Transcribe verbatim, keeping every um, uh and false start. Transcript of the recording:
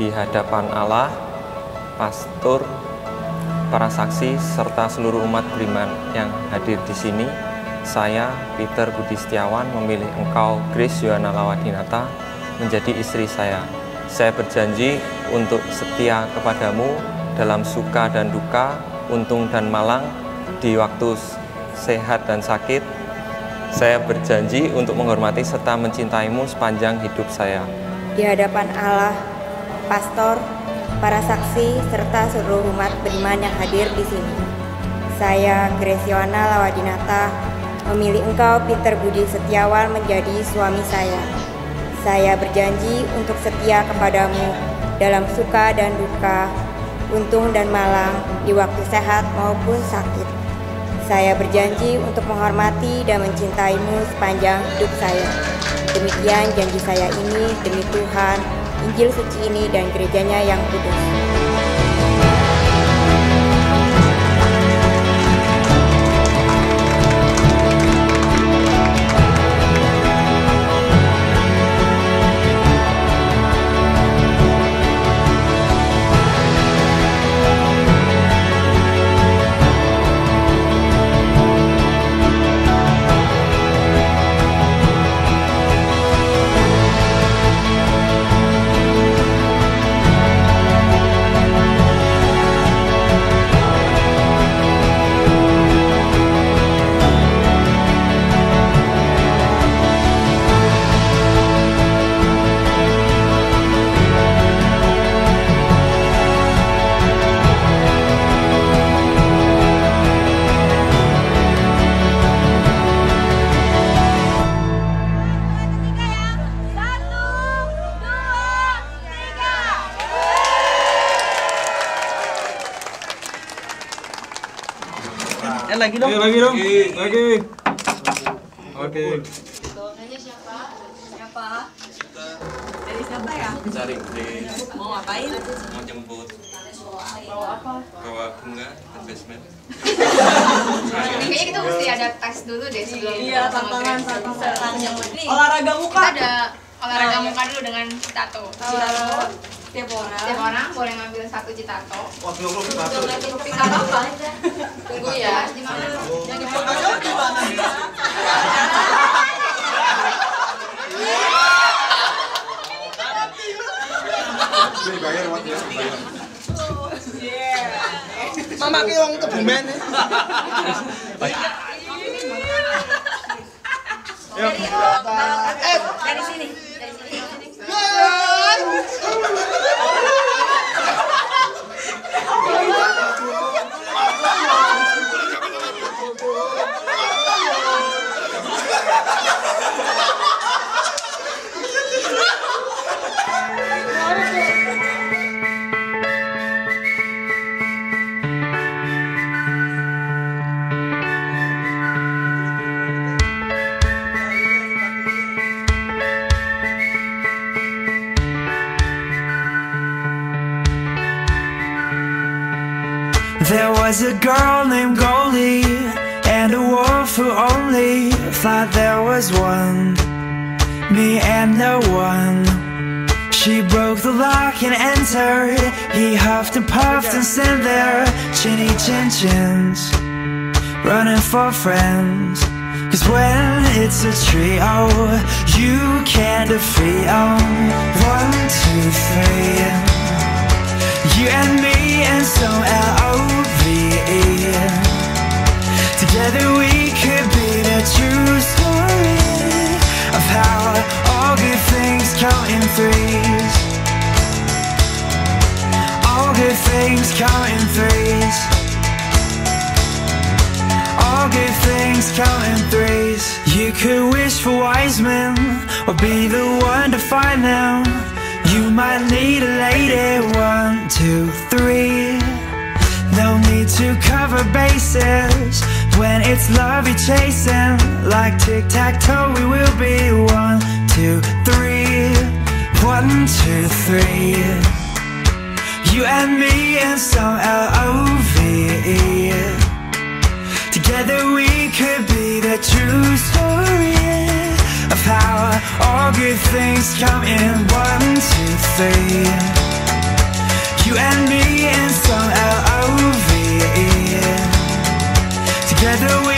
di hadapan Allah, pastor, para saksi, serta seluruh umat beriman yang hadir di sini, saya, Peter Budi Setiawan, memilih engkau, Grace Joanna Lawadinata, menjadi istri saya. Saya berjanji untuk setia kepadamu dalam suka dan duka, untung dan malang, di waktu sehat dan sakit. Saya berjanji untuk menghormati serta mencintaimu sepanjang hidup saya. Di hadapan Allah, pastor, para saksi, serta seluruh umat beriman yang hadir di sini, saya, Grace Joanna Lawadinata, memilih engkau, Peter Budi Setiawan, menjadi suami saya. Saya berjanji untuk setia kepadamu dalam suka dan duka, untung dan malang, di waktu sehat maupun sakit. Saya berjanji untuk menghormati dan mencintaimu sepanjang hidup saya. Demikian janji saya ini demi Tuhan, Injil suci ini dan gerejanya yang kudus. Eh, lagi dong. Eh, lagi dong. Lagi. Lagi. Oke. Tolongnya siapa? Siapa? Dari siapa ya? Cari. Mau ngapain? Mau jemput. Bawa apa? Bawa bunga dan basement. Kayaknya kita mesti ada tes dulu deh sebelum. Iya, tantangan tantangan yang penting. Olahraga muka. Kita ada olahraga muka dulu dengan Chitato. Chitato. Tiap orang, Tiap orang boleh ngambil satu Chitato. Wah, belum belum Chitato. Chitato apa aja? Tunggu ya, di mana? Yang dipegang di mana? Ini bayar buat ya. Mama ki wong kebumen. Eh, dari sini. There was a girl named Goldie and a wolf who only thought there was one, me and no one. She broke the lock and entered. He huffed and puffed and sent their chinny chin chins, running for friends. Cause when it's a trio, you can't defeat 'em. One, two, three, you and me and some else. Together we could be the true story of how all good things count in threes. All good things count in threes. All good things count in threes. You could wish for wise men or be the one to find them. You might need a lady. One, two, three. No need to cover bases when it's love you're chasing. Like tic-tac-toe we will be. One, two, three. One, two, three. You and me and some L O V E. Together we could be the true story of how all good things come in. One, two, three. You and me in some L O V E, together.